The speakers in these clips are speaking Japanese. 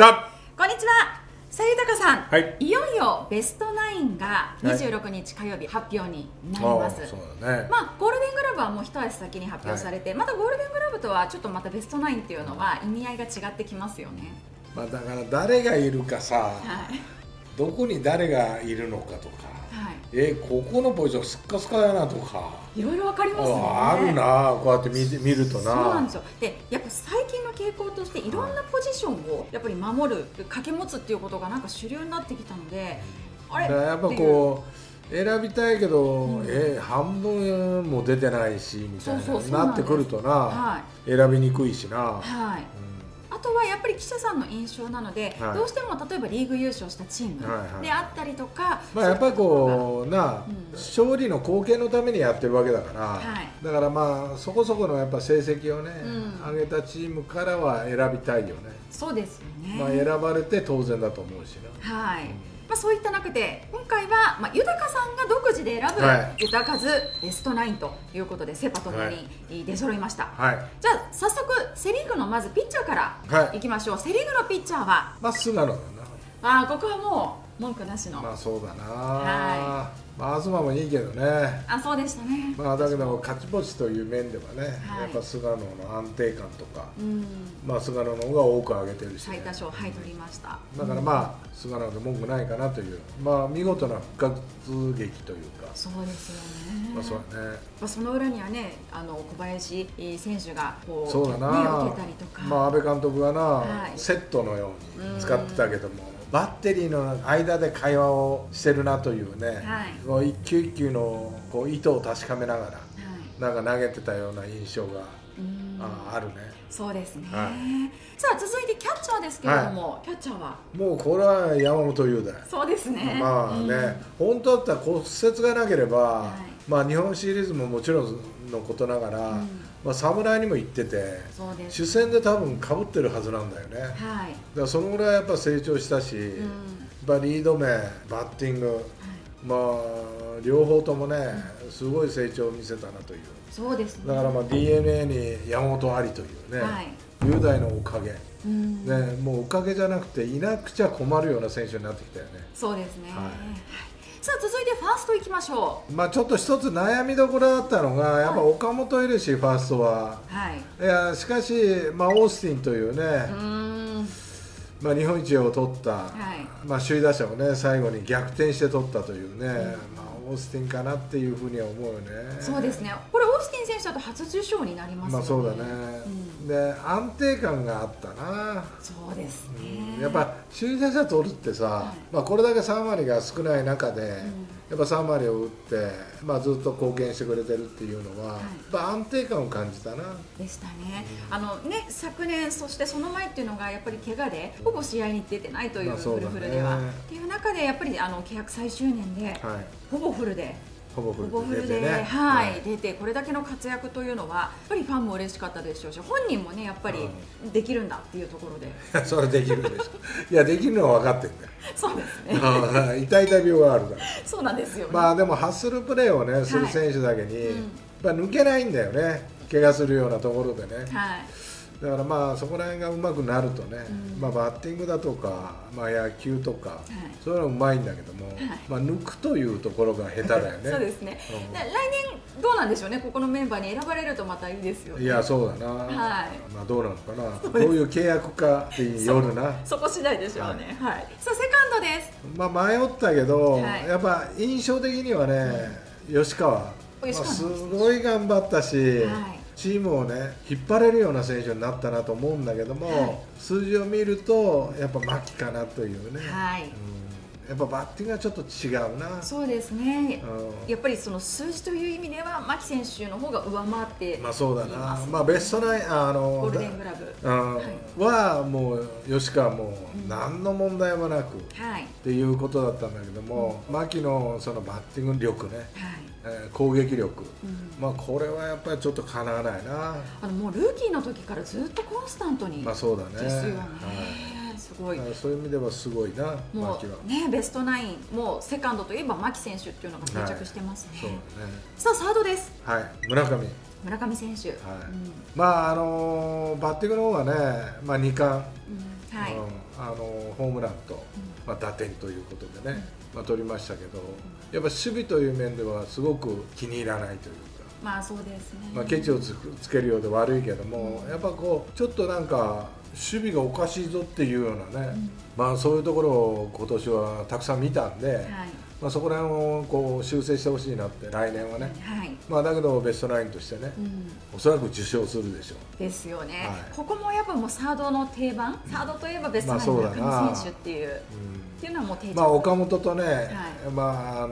こんにちは、さゆたかさん、はい、いよいよベストナインが26日火曜日発表になります、はい、そうだね。まあ、ゴールデングラブはもう一足先に発表されて、はい、またゴールデングラブとはちょっとまたベストナインっていうのは意味合いが違ってきますよね、まあ、だから誰がいるかさ、はい、どこに誰がいるのかとか、はい、ここのポジションスッカスカやなとかいろいろ分かりますよね。あるな、こうやって 見るとな。そうなんですよ。で、やっぱ最近の傾向としていろんなポジションをやっぱり守る、掛け持つっていうことがなんか主流になってきたので、あれだからやっぱこう選びたいけど、うん、半分も出てないしみたいな、そうなってくるとな、はい、選びにくいしな、はい、うん、あとはやっぱり記者さんの印象なので、はい、どうしても例えばリーグ優勝したチームであったりとか、はいはい、まあ、やっぱりこうな、うん、勝利の貢献のためにやってるわけだから、はい、だからまあそこそこのやっぱ成績をね、うん、上げたチームからは選びたいよね。そうですよね、まあ、選ばれて当然だと思うしね、はい、うん、まあ、そういった中で今回は、まあ、豊さんが独自で選ぶ、はい、豊数ベストナインということでセパともに出揃いました、はいはい、じゃあ早速セ・リーグのまずピッチャーからいきましょう、はい、セ・リーグのピッチャーは、まあ、菅野だな。あ、ここはもう文句なしの、まあ、そうだな、はい、まあ、東もいいけどね。あ、そうでしたね、まあ、だけど勝ち星という面ではね、はい、やっぱ菅野の安定感とか、うん、まあ、菅野の方が多く上げてるし、ね、最多勝、はい、取りました。だからまあ、うん、菅野で文句ないかなという、まあ、見事な復活劇というか。そうですよね、まあ、そうだね、まあ、その裏にはね、小林選手がこう、そうだな、目を受けたりとか、まあ、安倍監督がな、はい、セットのように使ってたけども、バッテリーの間で会話をしてるなというね、はい、一球一球のこう意図を確かめながら、はい、なんか投げてたような印象が、あるね。そうですね、はい、さあ続いてキャッチャーですけれども、はい、キャッチャーはもうこれは山本優だよ。そうですね、まあね、うん、本当だったら骨折がなければ、はい、まあ、日本シリーズももちろんのことながら、うん、まあ、侍にも行ってて、主戦で多分かぶってるはずなんだよね、はい、だからそのぐらいやっぱ成長したし、うん、やっぱリード面、バッティング、はい、まあ、両方ともね、うん、すごい成長を見せたなという。そうですね、だからまあ DNA に山本ありというね、はい、雄大のおかげ、うん、ね、もうおかげじゃなくていなくちゃ困るような選手になってきたよね。そうですね、はい、はい、さあ続いてファーストいきましょう。まあ、ちょっと一つ悩みどころだったのがやっぱ岡本いるし、ファーストは、はい、いやしかし、まあ、オースティンというね、まあ、日本一を取った、はい、まあ、首位打者をね最後に逆転して取ったというね、うん、まあ、オースティンかなっていうふうには思うよね。そうですね、これオースティン選手だと初受賞になりますよね。まあ、そうだね、うん、で安定感があったな。そうですね、うん、やっぱ首位打者取るってさ、はい、まあ、これだけ3割が少ない中で、うん、やっぱ3割を打って、まあ、ずっと貢献してくれてるっていうのは、はい、やっぱ安定感を感じたな。でしたね、うん、ね、昨年そしてその前っていうのがやっぱり怪我でほぼ試合に出てないという、まあね、フルフルではっていう中でやっぱり契約最終年で、はい、ほぼフルでほぼフルで、ね、はい、はい、出てこれだけの活躍というのはやっぱりファンも嬉しかったでしょうし、本人もねやっぱりできるんだっていうところで、うん、それはできるでしょいやできるのは分かってるんだよ。そうですね痛々病があるから。そうなんですよ、ね、まあでもハッスルプレーをねする選手だけに、はい、うん、やっぱ抜けないんだよね、怪我するようなところでね、はい、だからまあそこら辺がうまくなるとね、うん、まあ、バッティングだとか、まあ、野球とか、はい、そういうのうまいんだけども、はい、まあ、抜くというところが下手だよねそうですね、うん、来年どうなんでしょうね、ここのメンバーに選ばれるとまたいいですよね。いやそうだな、はい、まあ、どうなのかな、どういう契約かっていうよるなそこ次第でしょうね、はい、はい、さあセカンドです。まあ、迷ったけど、はい、やっぱ印象的にはね、うん、吉川、まあ、すごい頑張ったし、はい、チームをね引っ張れるような選手になったなと思うんだけども、はい、数字を見るとやっぱ牧かなというね、はい、うん、やっぱバッティングはちょっと違うな。そうですね、うん、やっぱりその数字という意味では牧選手の方が上回っています。まあそうだな、まあ、ベストナイン、ゴールデングラブ、うん、はい、はもう吉川も何の問題もなく、うん、っていうことだったんだけども、はい、牧のそのバッティング力ね、はい、攻撃力、うん、まあこれはやっぱりちょっとかなわないな。もうルーキーの時からずっとコンスタントに、まあそうだね、ですよね、はい、すごい、そういう意味ではすごいな。もうねベストナイン、もうセカンドといえば牧選手っていうのが定着してますね、はい、そうだね。さあサードです。はい、村上選手、はい、うん、まあバッティングの方がね、まあ、2冠、うん、はい、ホームランと、まあ、打点ということでね、まあ、取りましたけど、やっぱ守備という面ではすごく気に入らないというか。まあそうですね、まあケチをつけるようで悪いけども、やっぱこうちょっとなんか守備がおかしいぞっていうようなね、まあそういうところを今年はたくさん見たんで、はい、まあそこら辺をこう修正してほしいなって、来年はね、はい、まあだけどベストナインとしてね、うん、おそらく受賞するでしょう。ですよね、はい、ここもやっぱもうサードの定番、サードといえばベストナインの中野選手っていう、っていうのはもう定着。まあ岡本とね、はい、まあ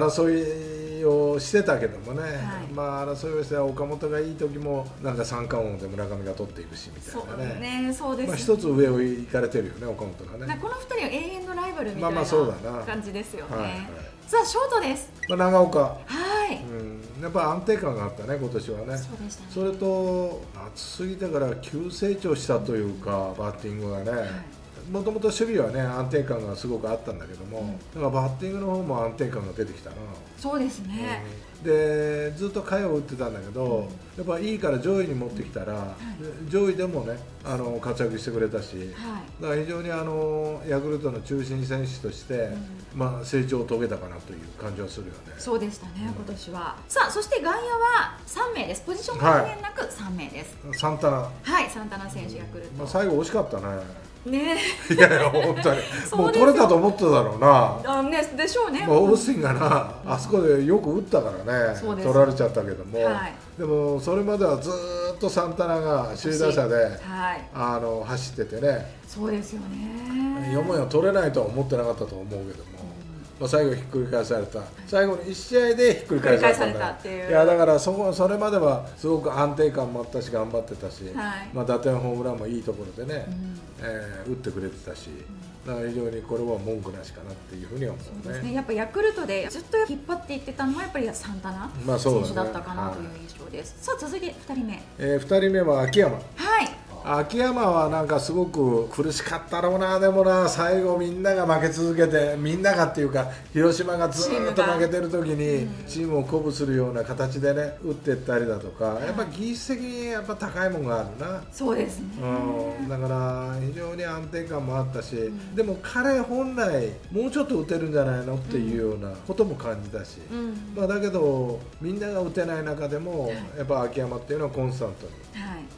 争いをしてたけどもね、はい、まあ争いをして岡本がいい時もなんか三冠王で村上が取っていくしみたいなね、まあ一つ上を行かれてるよね、岡本がね。この二人は永遠のライバルみたいな感じですよね。さあショートです。まあ長岡。はい。やっぱり安定感があったね今年はね。そうでしたね。それと暑すぎてから急成長したというか、バッティングがね。はい、もともと守備はね安定感がすごくあったんだけども、だからバッティングの方も安定感が出てきたな。そうですね、でずっと貝を打ってたんだけど、やっぱいいから上位に持ってきたら、はい、上位でもね活躍してくれたし、はい、だから非常にヤクルトの中心選手として、まあ、成長を遂げたかなという感じはするよね。そうでしたね、今年は。さあそして外野は3名です。ポジション関係なく3名です、はい、サンタナ、はい、サンタナ選手、ヤクルト、まあ、最後惜しかったね。ねいやいや本当にもう取れたと思っただろうな。あ、ね、でしょうね。オースティンがな、あそこでよく打ったからね、取られちゃったけども、はい、でもそれまではずっとサンタナが首位打者で、はい、走っててね。そうですよね、よもや取れないとは思ってなかったと思うけども、まあ最後ひっくり返された、最後の1試合でひっくり返されたっていう。いやだからそれまではすごく安定感もあったし頑張ってたし、はい、まあ打点ホームランもいいところでね、打ってくれてたし、だから非常にこれは文句なしかなっていうふうには思うね。やっぱヤクルトでずっと引っ張っていってたのはやっぱりサンタナ選手だったかなという印象です。さあ続いて2人目、2人目は秋山。はい、秋山はなんかすごく苦しかったろうな。でもな、最後みんなが負け続けて、みんながっていうか広島がずっと負けてる時にチームを鼓舞するような形でね打っていったりだとか、やっぱ技術的にやっぱ高いものがあるな。そうですね、だから非常に安定感もあったし、でも彼本来もうちょっと打てるんじゃないのっていうようなことも感じたし、まあだけどみんなが打てない中でもやっぱ秋山っていうのはコンスタントに、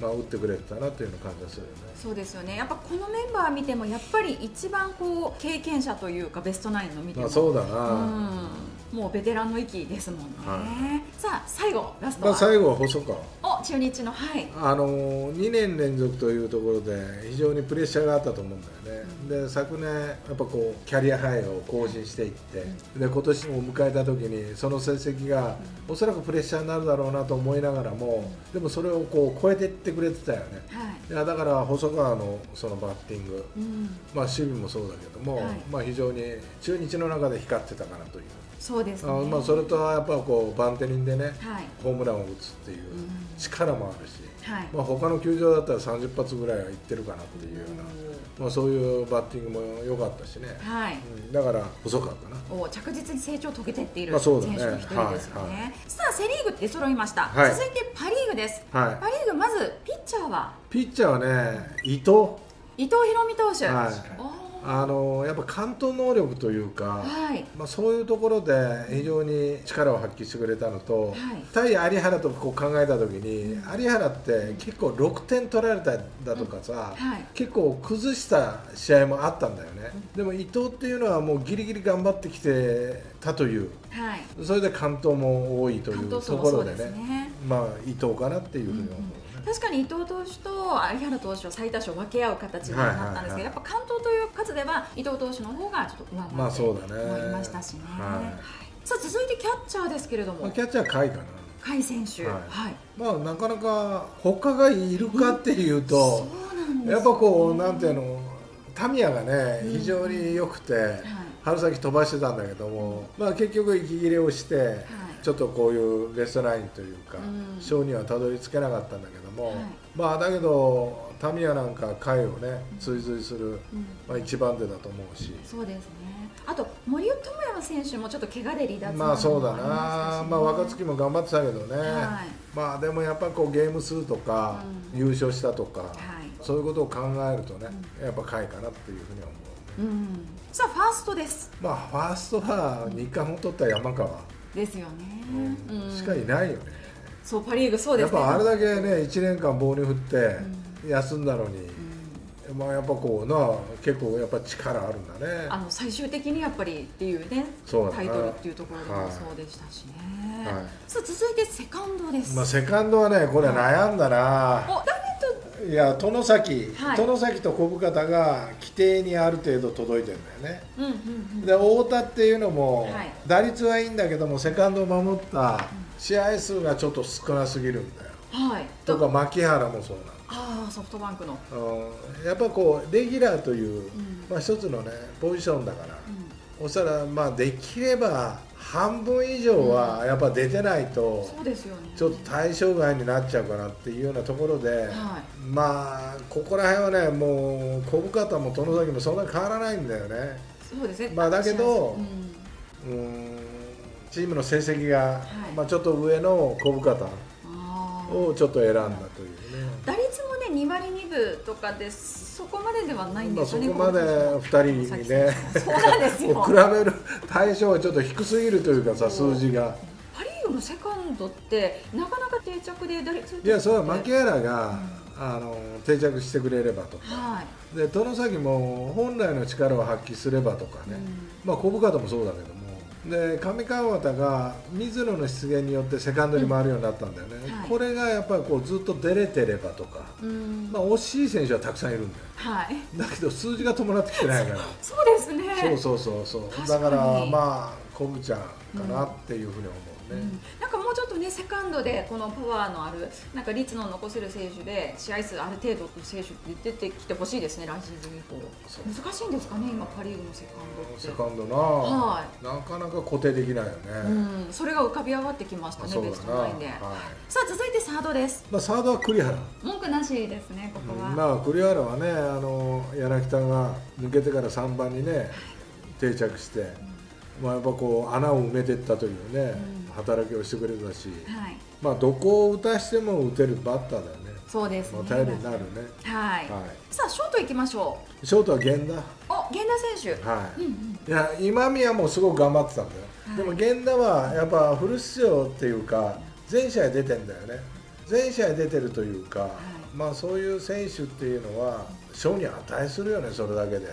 まあ打ってくれてたなっていう感じがするよね。そうですよね。やっぱこのメンバー見てもやっぱり一番こう経験者というかベストナインの見ても、そうだな、もうベテランの域ですもんね。はい、さあ最後ラストは、まあ最後は細川。お、中日の、はい。2年連続というところで非常にプレッシャーがあったと思うんだよね。で昨年やっぱこうキャリアハイを更新していって、で今年を迎えた時にその成績がおそらくプレッシャーになるだろうなと思いながらも、でもそれをこう超えていってくれてたよね。はい、いやだから細川のそのバッティング、まあ守備もそうだけども、はい、まあ非常に中日の中で光ってたかなという。そうですね、まあそれとやっぱこうバンテリンでね、はい、ホームランを打つっていう力もあるし、はい、まあ他の球場だったら30発ぐらいはいってるかなっていうような、まあそういうバッティングも良かったしね、はい、だから細川かな。お、着実に成長を遂げていっている選手の一人ですよね。さあセ・リーグ出揃いました。はい、続いてパ・リーグです。はい、パ・リーグまずピッチャーは。ピッチャーはね、伊藤大海投手。はい、やっぱ完投能力というか、はい、まあそういうところで非常に力を発揮してくれたのと、はい、対有原とこう考えた時に、有原って結構6点取られただとかさ、はい、結構崩した試合もあったんだよね。でも伊藤っていうのはもうギリギリ頑張ってきてたという、はい、それで完投も多いというところでね、まあ伊藤かなっていうふうに思う。確かに伊藤投手と有原投手は最多勝分け合う形になったんですけど、やっぱ完投という数では伊藤投手の方がちょっと上回って思いましたしね。さあ続いてキャッチャーですけれども、キャッチャーは甲斐かな。甲斐選手、まあなかなか他がいるかっていうと、やっぱこうなんていうの、タミヤがね非常に良くて春先飛ばしてたんだけども、まあ結局息切れをしてちょっとこういうベストナインというか賞にはたどり着けなかったんだけども、まあだけどタミヤなんか甲斐をね追随するまあ一番手だと思うし。そうですね。あと森友哉選手もちょっと怪我で離脱。まあそうだな、まあ若月も頑張ってたけどね、まあでもやっぱこうゲーム数とか優勝したとか、そういうことを考えるとね、やっぱ貝かなっていうふうには思う、うん、さあファーストです。まあファーストは日韓も取った山川ですよね、うん、しかいないよね。そうパ・リーグそうですね。やっぱあれだけね1年間棒に振って休んだのに、うん、まあやっぱこうな結構やっぱ力あるんだね。最終的にやっぱりっていうねタイトルっていうところでもそうでしたしね、はいはい、さあ続いてセカンドです。まあセカンドはねこれ悩んだな、はい、いや外崎、外崎と小深田が規定にある程度届いてるんだよね。で太田っていうのも打率はいいんだけどもセカンドを守った試合数がちょっと少なすぎるんだよ、はい、とか牧原もそうなんだ。ああソフトバンクの、うん、やっぱこうレギュラーという、まあ、一つのねポジションだから、うん、そしたらまあできれば半分以上はやっぱ出てないとちょっと対象外になっちゃうかなっていうようなところで、まあここら辺はねもう小深田も外崎もそんなに変わらないんだよね。そうですね。まあだけどチームの成績がまあちょっと上の小深田をちょっと選んだというね。打率もね2割2分とかです。そこまでではないんですよね。そこまで2人にね比べる対象はちょっと低すぎるというかさ、数字がパ・リーグのセカンドってなかなか定着で打率って、いやそれは牧原が、うん、定着してくれればとか、はい、で外崎も本来の力を発揮すればとかね、うん、まあ小深田もそうだけども、で上川端が水野の出現によってセカンドに回るようになったんだよね、うんはい、これがやっぱりこうずっと出れてればとか、まあ惜しい選手はたくさんいるんだよ、はい、だけど数字が伴ってきてないからそうですね。そうそうそうそうだからまあ小口ちゃんかなっていうふうに思うね、うん、なんかもうちょっとねセカンドでこのパワーのあるなんか率の残せる選手で試合数ある程度の選手って出てきてほしいですね。来シーズン以降難しいんですかね今パ・リーグのセカンドって。セカンドな、はい、なかなか固定できないよね、うん、それが浮かび上がってきましたねベストナインで、はい、さあ続いてサードです。まあサードは栗原文句なしですね。ここは、うん、まあ栗原はね柳田が抜けてから3番にね定着して、まあやっぱこう穴を埋めていったというね、うん、働きをしてくれたし、はい、まあどこを打たしても打てるバッターだよね。そうですね。頼りになるね。はい。さあショート行きましょう。ショートは源田。源田選手。はい。いや今宮もすごく頑張ってたんだよ。はい、でも源田はやっぱフル出場っていうか全試合出てんだよね。全試合出てるというか、はい、まあそういう選手っていうのは賞に値するよねそれだけで。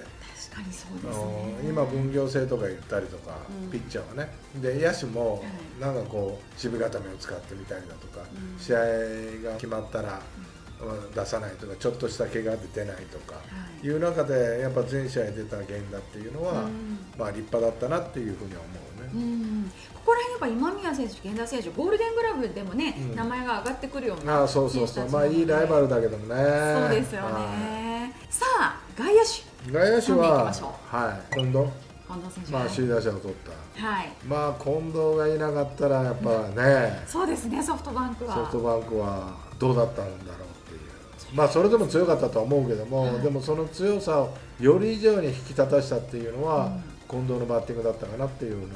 今、分業制とか言ったりとか、ピッチャーはね、で野手もなんかこう、守備固めを使ってみたりだとか、試合が決まったら出さないとか、ちょっとした怪我で出ないとかいう中で、やっぱ全試合出た源田っていうのは、立派だったなっていうふうに思うね。ここら辺やっぱ今宮選手、源田選手、ゴールデングラブでもね、名前が上がってくるような、そうそうそう、まあいいライバルだけどもね。そうですよね。さあ外野手。外野手は近藤、まあ首位打者を取った、はい、まあ近藤がいなかったらやっぱね、うん、そうですねソフトバンクはどうだったんだろうっていう、まあそれでも強かったとは思うけども、はい、でもその強さをより以上に引き立たしたっていうのは、うん、近藤のバッティングだったかなっていうのは思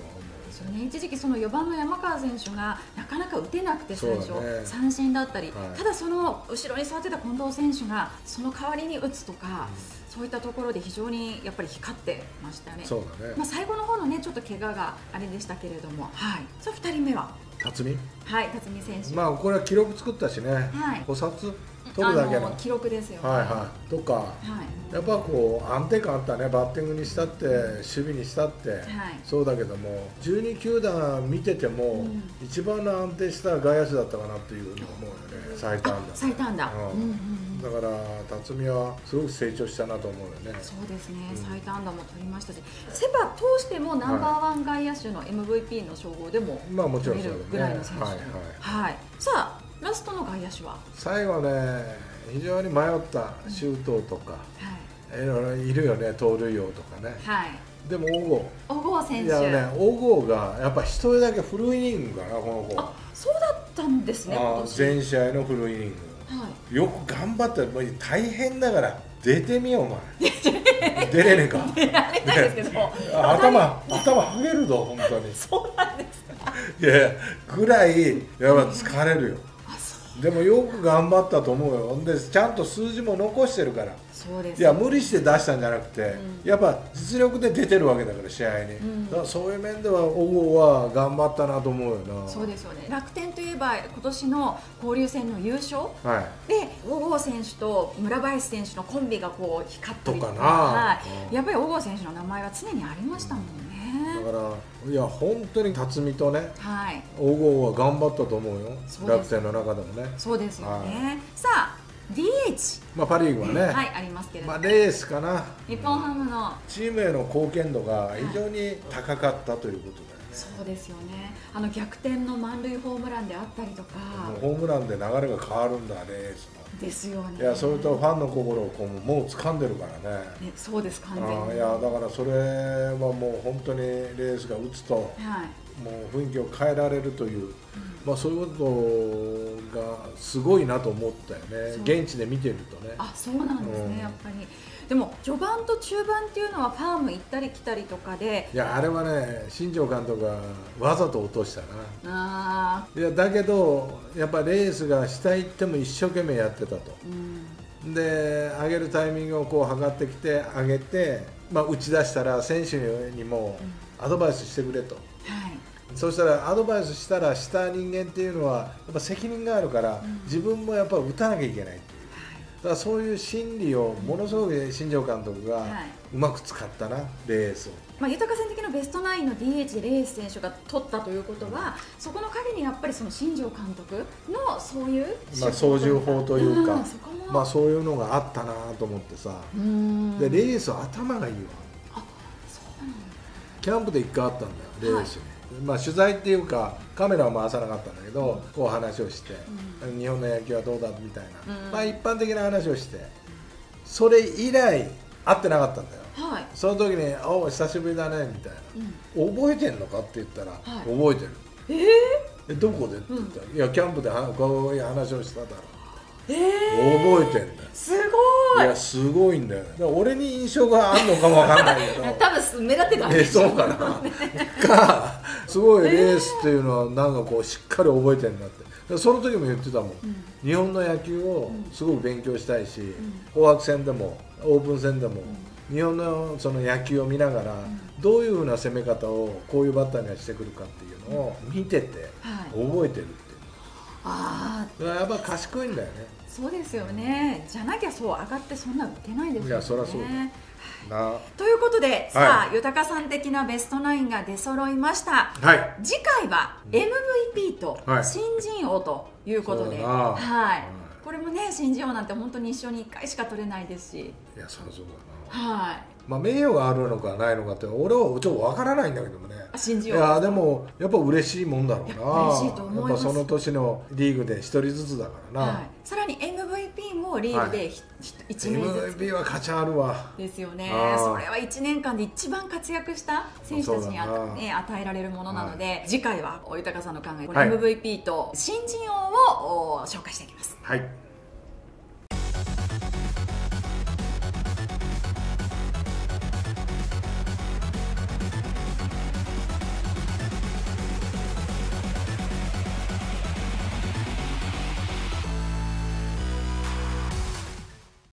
う、ね、一時期その4番の山川選手がなかなか打てなくて最初、ね、三振だったり、はい、ただその後ろに座ってた近藤選手がその代わりに打つとか、うん、そういったところで非常にやっぱり光ってましたね。そうだね。まあ最後の方のねちょっと怪我があれでしたけれども、はい。さあ2人目は辰巳。はい、辰巳選手。まあこれは記録作ったしね。はい。捕殺取るだけの記録ですよね。はいはい。とか、はい、やっぱこう安定感あったね。バッティングにしたって守備にしたって、はい、そうだけども12球団見てても、うん、一番の安定した外野手だったかなっていうふうに思うよね。最短だ。最短だ。うんうん。だから辰巳はすごく成長したなと思うよね。そうですね、うん、最多安打も取りましたし、セ・パ通してもナンバーワン外野手の MVP の称号でも取れるぐらいの選手という。さあラストの外野手は最後ね、非常に迷った周東とか、うんはい、いるよね、盗塁王とかね、はい、でも小郷選手、いやね、小郷がやっぱ一人だけフルイニングかな、この子。あ、そうだったんですね。全試合のフルイニング、はい、よく頑張ったら大変だから出てみようお前出れねえか出られないですけど頭はげるぞ本当にそうなんですかいやぐらいやっぱ疲れるよ。あ、そでもよく頑張ったと思うよ。でちゃんと数字も残してるからそうです、ね、いや無理して出したんじゃなくて、うん、やっぱ実力で出てるわけだから試合に、うん、だからそういう面では小郷は頑張ったなと思うよな。そうですよね。楽天といえば今年の交流戦の優勝、はい、で小郷選手と村林選手のコンビがこう光ったりとかな、はい、やっぱり小郷選手の名前は常にありましたもんね、うん。だからいや本当に辰巳とね、はい、小郷は頑張ったと思うよ、楽天の中でもね。そうですよね、はい、さあ DH、まあ、パ・リーグはね、はい、ありますけれども、まあレースかな、日本ハムのチームへの貢献度が非常に高かったということで、はい、そうですよね。あの逆転の満塁ホームランであったりとか、ホームランで流れが変わるんだね。ですよね。いやそれとファンの心をこうもう掴んでるからね。ね、そうです、完全に。いやだからそれはもう本当にレースが打つと、はい、もう雰囲気を変えられるという、うん、まあそういうことがすごいなと思ったよね。現地で見てるとね。あ、そうなんですね、うん、やっぱり。でも序盤と中盤っていうのはファーム行ったり来たりとかで、いやあれはね新庄監督がわざと落としたな。あいやだけどやっぱレースが下行っても一生懸命やってたと、うん、で上げるタイミングをこう測ってきて上げて、まあ、打ち出したら選手にもアドバイスしてくれと、うん、はい、そうしたらアドバイスしたらした人間っていうのはやっぱ責任があるから、うん、自分もやっぱ打たなきゃいけない。だからそういう心理をものすごく新庄監督がうまく使ったな、はい、レースを、まあ、豊選的なベストナインの DH でレース選手が取ったということは、うん、そこの陰にやっぱりその新庄監督のそういう操縦法というか、まあそういうのがあったなと思ってさ。でレースは頭がいいわ。あ、そうなんだ。キャンプで1回あったんだよレース、はい、まあ取材っていうかカメラは回さなかったんだけど、こう話をして、うん、日本の野球はどうだみたいな、うん、まあ一般的な話をして、それ以来会ってなかったんだよ、はい、その時に「お久しぶりだね」みたいな、うん、覚えてんのかって言ったら「はい、覚えてる」えどこで?」って言ったら「うん、いやキャンプでこういう話をしただろ」覚えてんだよ。すごい。いやすごいんだよ。だから俺に印象があるのかもわかんないけど多分目立ってたんでしょうね。そうかなかすごいレースっていうのはなんかこうしっかり覚えてるんだって。その時も言ってたもん、うん、日本の野球をすごく勉強したいし、うん、紅白戦でもオープン戦でも、うん、日本のその野球を見ながら、うん、どういうふうな攻め方をこういうバッターにはしてくるかっていうのを見てて覚えてるっていう、ああ、やっぱ賢いんだよね。そうですよね。じゃなきゃそう上がってそんな打てないですよね。いやそりゃそうだ、はい、ということでさあ、はい、豊さん的なベストナインが出揃いました、はい、次回は MVP と新人王ということで、はいはい、これもね新人王なんて本当に一生に1回しか取れないですし、いやそりゃそうだな、はい、まあ名誉があるのかないのかって俺はちょっとわからないんだけどもね。いやでもやっぱ嬉しいもんだろうな。嬉しいと思います。その年のリーグで1人ずつだからな、はい、さらに MVP もリーグで1名ずつ、はい、MVP は価値あるわですよね。それは1年間で一番活躍した選手たちに与えられるものなので、はい、次回はお豊さんの考え、はい、MVP と新人王を紹介していきます。はい。